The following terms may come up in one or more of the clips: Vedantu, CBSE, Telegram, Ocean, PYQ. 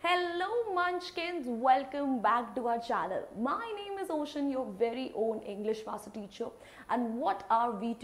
Hello munchkins, welcome back to our channel. My name is Ocean, your very own English master teacher. And what are we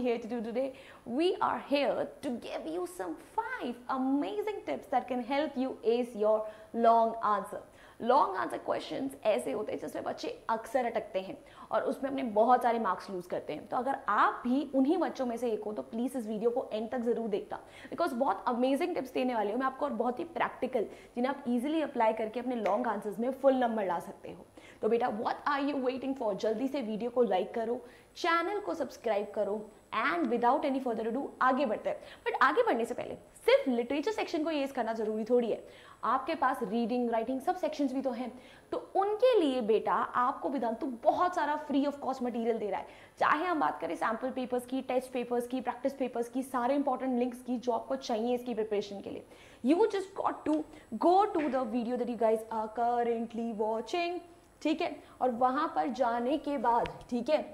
here to do today? We are here to give you some 5 amazing tips that can help you ace your long answer. Long answer questions ऐसे होते हैं जिसमें बच्चे अक्सर अटकते हैं और उसमें अपने बहुत सारे मार्क्स लूज करते हैं. तो अगर आप भी उन्हीं बच्चों में से एक हो तो प्लीज़ इस वीडियो को एंड तक ज़रूर देखना, बिकॉज बहुत अमेजिंग टिप्स देने वाली हूँ मैं आपको और बहुत ही प्रैक्टिकल, जिन्हें आप ईजिली अप्लाई करके अपने लॉन्ग आंसर्स में फुल नंबर ला सकते हो. तो बेटा what are you waiting for, जल्दी से वीडियो को लाइक करो, चैनल को सब्सक्राइब करो and without any further do आगे बढ़ते हैं. बट आगे बढ़ने से पहले सिर्फ लिटरेचर सेक्शन को यूज करना जरूरी थोड़ी है, आपके पास रीडिंग राइटिंग सब सेक्शंस भी तो हैं. तो उनके लिए बेटा आपको वेदांतु बहुत सारा फ्री ऑफ कॉस्ट मटेरियल दे रहा है. चाहे हम बात करें सैम्पल पेपर्स की, टेस्ट पेपर्स की, प्रैक्टिस पेपर्स की, सारे इंपॉर्टेंट लिंक्स की जो आपको चाहिए इसकी प्रिपरेशन के लिए. You just got to go to the video that you guys are currently watching, ठीक है. और वहाँ पर जाने के बाद, ठीक है,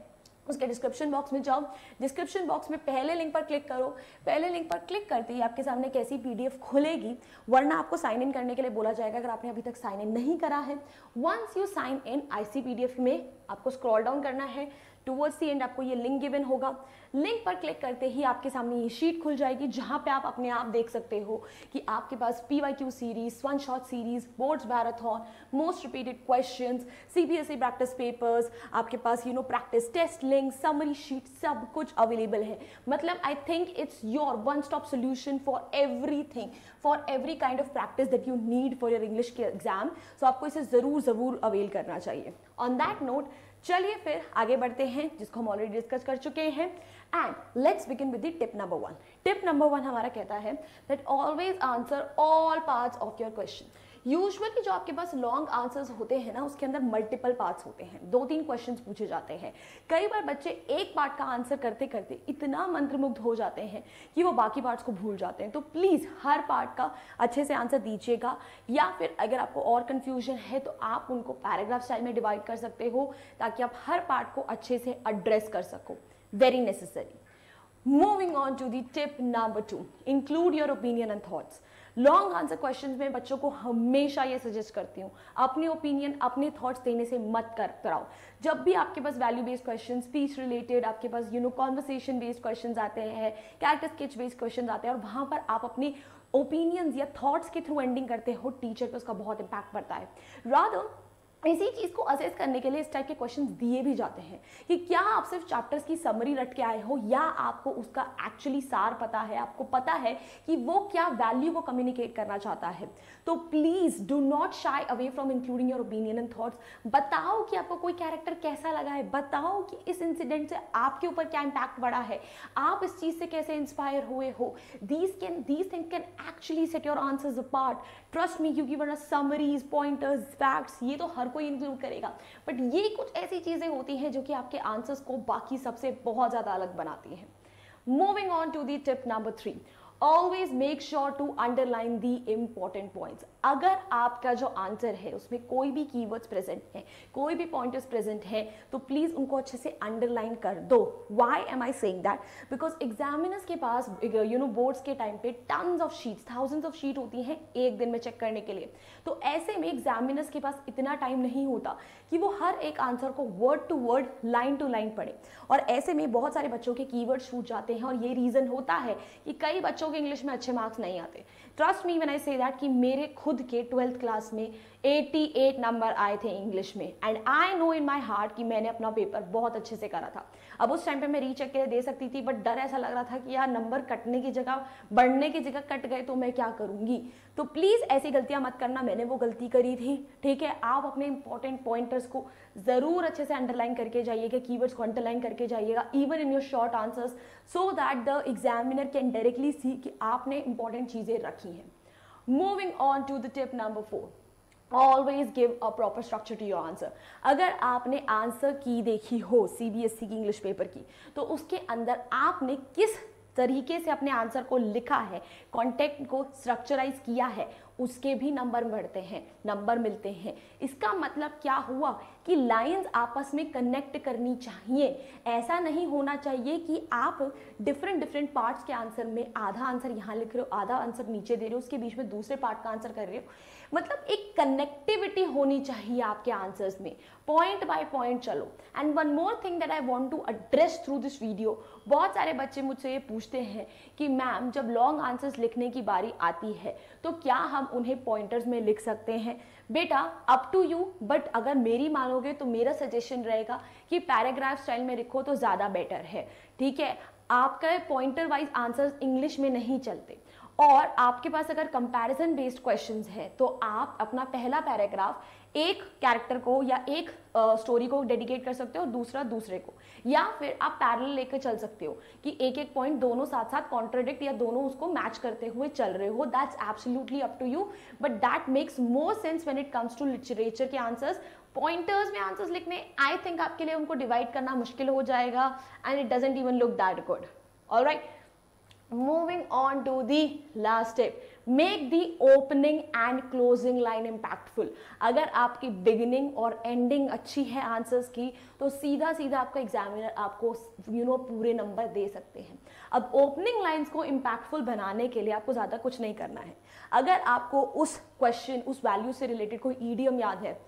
उसके डिस्क्रिप्शन बॉक्स में जाओ, डिस्क्रिप्शन बॉक्स में पहले लिंक पर क्लिक करो. पहले लिंक पर क्लिक करते ही आपके सामने कैसी पीडीएफ खुलेगी, वरना आपको साइन इन करने के लिए बोला जाएगा अगर आपने अभी तक साइन इन नहीं करा है. Once you sign in IC PDF में आपको स्क्रॉल डाउन करना है, टुवर्ड्स दी एंड आपको ये लिंक गिवन होगा. लिंक पर क्लिक करते ही आपके सामने ये शीट खुल जाएगी जहाँ पे आप अपने आप देख सकते हो कि आपके पास PYQ series, one shot series, boards marathon, most repeated questions, CBSE practice papers, आपके पास you know practice test link, summary sheet, सब कुछ अवेलेबल है. मतलब I think it's your one stop solution for everything, for every kind of practice that you need for your English exam. So आपको इसे ज़रूर avail करना चाहिए. On that note चलिए फिर आगे बढ़ते हैं, जिसको हम ऑलरेडी डिस्कस कर चुके हैं. And let's begin with the tip number 1. Tip number 1 हमारा कहता है that always answer all parts of your question. Usually जो आपके पास लॉन्ग आंसर्स होते हैं ना, उसके अंदर मल्टीपल पार्ट्स होते हैं, 2-3 क्वेश्चंस पूछे जाते हैं. कई बार बच्चे एक पार्ट का आंसर करते करते इतना मंत्रमुग्ध हो जाते हैं कि वो बाकी पार्ट्स को भूल जाते हैं. तो प्लीज़ हर पार्ट का अच्छे से आंसर दीजिएगा, या फिर अगर आपको और कन्फ्यूजन है तो आप उनको पैराग्राफ स्टाइल में डिवाइड कर सकते हो ताकि आप हर पार्ट को अच्छे से एड्रेस कर सको. Very necessary. Moving on to the tip number 2, include your opinion and thoughts. Long answer questions में बच्चों को हमेशा ये सजेस्ट करती हूँ, अपने ओपिनियन अपने थॉट्स देने से मत कराओ. जब भी आपके पास value based question, speech related, आपके पास you know conversation based question आते हैं, कैरेक्टर स्केच बेस्ड क्वेश्चन आते हैं और वहाँ पर आप अपने ओपिनियंस या थॉट्स के थ्रू एंडिंग करते हो, टीचर पर उसका बहुत इम्पैक्ट पड़ता है. रादर इसी चीज़ को असेस करने के लिए इस टाइप के क्वेश्चंस दिए भी जाते हैं कि क्या आप सिर्फ चैप्टर्स की समरी रट के आए हो या आपको उसका एक्चुअली सार पता है, आपको पता है कि वो क्या वैल्यू को कम्युनिकेट करना चाहता है. तो please do not shy away from including your opinion and thoughts. बताओ कि आपको कोई कैरेक्टर कैसा लगा है, बताओ कि इस इंसिडेंट से आपके ऊपर क्या इम्पैक्ट पड़ा है, आप इस चीज़ से कैसे इंस्पायर हुए हो. These things can actually set your answers apart, trust me, क्योंकि वरना समरीज, पॉइंटर्स, फैक्ट्स ये तो हर कोई इंक्लूड करेगा, बट ये कुछ ऐसी चीजें होती हैं जो कि आपके आंसर्स को बाकी सबसे बहुत ज्यादा अलग बनाती हैं. Moving on to the tip number 3, always make sure to underline the important points. अगर आपका जो आंसर है उसमें कोई भी कीवर्ड्स प्रेजेंट हैं, कोई भी पॉइंटर्स प्रेजेंट हैं, तो प्लीज़ उनको अच्छे से अंडरलाइन कर दो. Why am I saying that, because examiners के पास यू नो बोर्ड्स के टाइम पे tons of sheets, thousands of sheet होती हैं एक दिन में चेक करने के लिए. तो ऐसे में एग्जामिनर्स के पास इतना टाइम नहीं होता कि वो हर एक आंसर को word to word, line to line पढ़े, और ऐसे में बहुत सारे बच्चों के कीवर्ड छूट जाते हैं और ये रीज़न होता है कि कई बच्चों इंग्लिश में अच्छे मार्क्स नहीं आते. Trust me when I say that कि मेरे खुद के 12th क्लास में 88 नंबर आए थे इंग्लिश में, and I know in my heart कि मैंने अपना पेपर बहुत अच्छे से करा था. अब उस टाइम पे मैं रीचेक के लिए दे सकती थी, बट डर ऐसा लग रहा था कि यार नंबर कटने की जगह, बढ़ने की जगह कट गए तो मैं क्या करूंगी. तो प्लीज़ ऐसी गलतियां मत करना, मैंने वो गलती करी थी, ठीक है. आप अपने इंपॉर्टेंट पॉइंटर्स को ज़रूर अच्छे से अंडरलाइन करके जाइएगा, कीवर्ड्स को अंडरलाइन करके जाइएगा even in your short answers, so that the examiner can directly see कि आपने इंपॉर्टेंट चीज़ें रखी हैं. Moving on to the tip number 4, always give a proper structure to your answer. अगर आपने आंसर की देखी हो CBSE की इंग्लिश पेपर की, तो उसके अंदर आपने किस तरीके से अपने आंसर को लिखा है, कॉन्टेक्ट को स्ट्रक्चराइज किया है, उसके भी नंबर बढ़ते हैं, नंबर मिलते हैं। इसका मतलब क्या हुआ कि लाइंस आपस में कनेक्ट करनी चाहिए। ऐसा नहीं होना चाहिए कि आप डिफरेंट पार्ट्स के आंसर में आधा आंसर यहाँ लिख रहे हो, आधा आंसर नीचे दे रहे हो, उसके बीच में दूसरे पार्ट का आंसर कर रहे हो। मतलब एक कनेक्टिविटी होनी चाहिए आपके आंसर्स में, पॉइंट बाय पॉइंट चलो। And one more thing that I want to address through this video, बहुत सारे बच्चे मुझसे ये पूछते हैं कि मैम जब लॉन्ग आंसर्स लिखने की बारी आती है तो क्या हम उन्हें पॉइंटर्स में लिख सकते हैं? बेटा अप टू यू, बट अगर मेरी मानोगे तो मेरा सजेशन रहेगा कि पैराग्राफ स्टाइल में लिखो तो ज़्यादा बेटर है, ठीक है। आपका पॉइंटर वाइज आंसर्स इंग्लिश में नहीं चलते, और आपके पास अगर कंपैरिजन बेस्ड क्वेश्चंस हैं तो आप अपना पहला पैराग्राफ एक कैरेक्टर को या एक स्टोरी को डेडिकेट कर सकते हो, दूसरा दूसरे को, या फिर आप पैरेलल लेकर चल सकते हो कि एक एक पॉइंट दोनों साथ साथ कॉन्ट्राडिक्ट या दोनों उसको मैच करते हुए चल रहे हो। That's absolutely up to you, but that makes more sense when it comes to literature के आंसर्स। पॉइंटर्स में आंसर्स लिखने आई थिंक आपके लिए उनको डिवाइड करना मुश्किल हो जाएगा, and it doesn't even look that good. Alright, moving on to the last step, make the opening and closing line impactful। अगर आपकी beginning और ending अच्छी है आंसर्स की तो सीधा सीधा आपका एग्जामिनर आपको पूरे नंबर दे सकते हैं। अब ओपनिंग लाइंस को इम्पैक्टफुल बनाने के लिए आपको ज़्यादा कुछ नहीं करना है। अगर आपको उस क्वेश्चन उस वैल्यू से रिलेटेड कोई ईडियम याद है,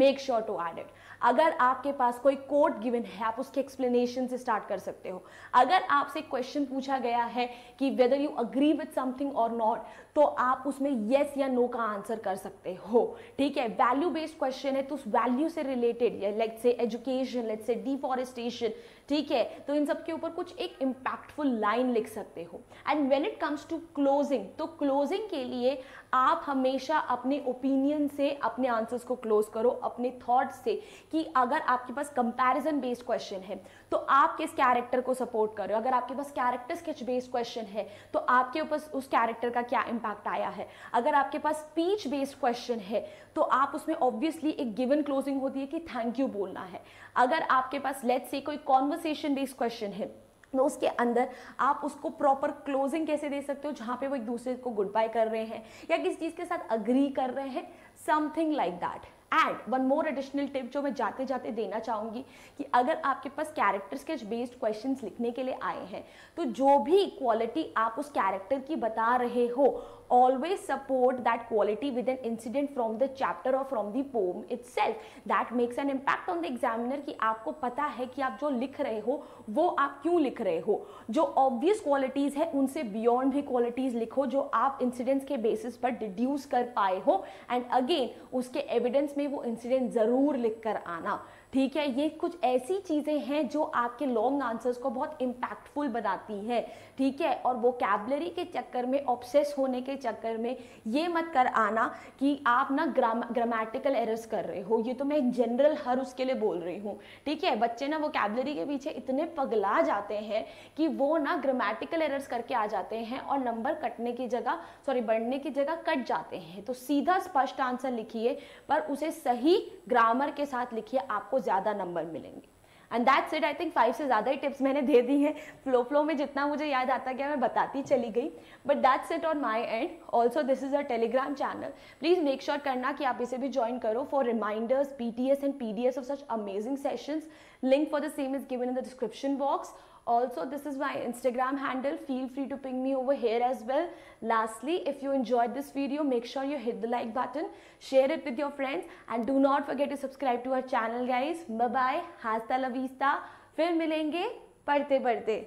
make sure to add it. अगर आपके पास कोई कोट गिवन है आप उसके एक्सप्लेनेशन से स्टार्ट कर सकते हो। अगर आपसे क्वेश्चन पूछा गया है कि whether you agree with something और नॉट, तो आप उसमें येस या नो का आंसर कर सकते हो, ठीक है। वैल्यू बेस्ड क्वेश्चन है तो उस वैल्यू से related, let's say education, let's say deforestation, ठीक है, तो इन सब के ऊपर कुछ एक इम्पैक्टफुल लाइन लिख सकते हो। And when it comes to closing, तो क्लोजिंग के लिए आप हमेशा अपने ओपिनियन से अपने आंसर्स को क्लोज करो, अपने थॉट से, कि अगर आपके पास कंपैरिजन बेस्ड क्वेश्चन है तो आप किस कैरेक्टर को सपोर्ट कर रहे हो, अगर आपके पास कैरेक्टर स्केच बेस्ड क्वेश्चन है तो आपके ऊपर उस कैरेक्टर का क्या इम्पैक्ट आया है। अगर आपके पास स्पीच बेस्ड क्वेश्चन है तो आप उसमें ऑब्वियसली एक गिवन क्लोजिंग होती है कि थैंक यू बोलना है। अगर आपके पास लेट्स से कोई कॉन्वर्सेशन बेस्ड क्वेश्चन है तो उसके अंदर आप उसको प्रॉपर क्लोजिंग कैसे दे सकते हो, जहाँ पे वो एक दूसरे को गुड बाय कर रहे हैं या किसी चीज़ के साथ अग्री कर रहे हैं, something like that. And one more additional tip जो मैं जाते जाते देना चाहूँगी कि अगर आपके पास कैरेक्टर स्केच बेस्ड क्वेश्चंस लिखने के लिए आए हैं तो जो भी क्वालिटी आप उस कैरेक्टर की बता रहे हो, always support that quality with an incident from the chapter or from the poem itself that makes an impact on the examiner कि आपको पता है कि आप जो लिख रहे हो वो आप क्यों लिख रहे हो। जो obvious qualities है उनसे beyond भी qualities लिखो जो आप incidents के basis पर deduce कर पाए हो, and again उसके evidence में वो incident ज़रूर लिख कर आना, ठीक है। ये कुछ ऐसी चीज़ें हैं जो आपके लॉन्ग आंसर्स को बहुत इम्पैक्टफुल बनाती है, ठीक है। और वोकैबुलरी के चक्कर में, ऑब्सेस होने के चक्कर में ये मत कर आना कि आप ना ग्रामेटिकल एरर्स कर रहे हो। ये तो मैं जनरल हर उसके लिए बोल रही हूँ, ठीक है। बच्चे ना वोकैबुलरी के पीछे इतने पगला जाते हैं कि वो ना ग्रामेटिकल एरर्स करके आ जाते हैं और नंबर कटने की जगह, सॉरी बढ़ने की जगह कट जाते हैं। तो सीधा स्पष्ट आंसर लिखिए पर उसे सही ग्रामर के साथ लिखिए, आपको ज़्यादा नंबर मिलेंगे। And that's it. I think 5 से ज़्यादा ही टिप्स मैंने दे दी है, फ्लो में जितना मुझे याद आता गया मैं बताती चली गई, but that's it on my end. Also this is a Telegram channel, please make sure करना कि आप इसे भी ज्वाइन करो for reminders, PTS and PDS of such amazing sessions. Link for the same is given in the description box. Also, this is my Instagram handle. Feel free to ping me over here as well. Lastly, if you enjoyed this video, make sure you hit the like button, share it with your friends, and do not forget to subscribe to our channel, guys. Bye bye. Hasta la vista. फिर मिलेंगे पढ़ते पढ़ते।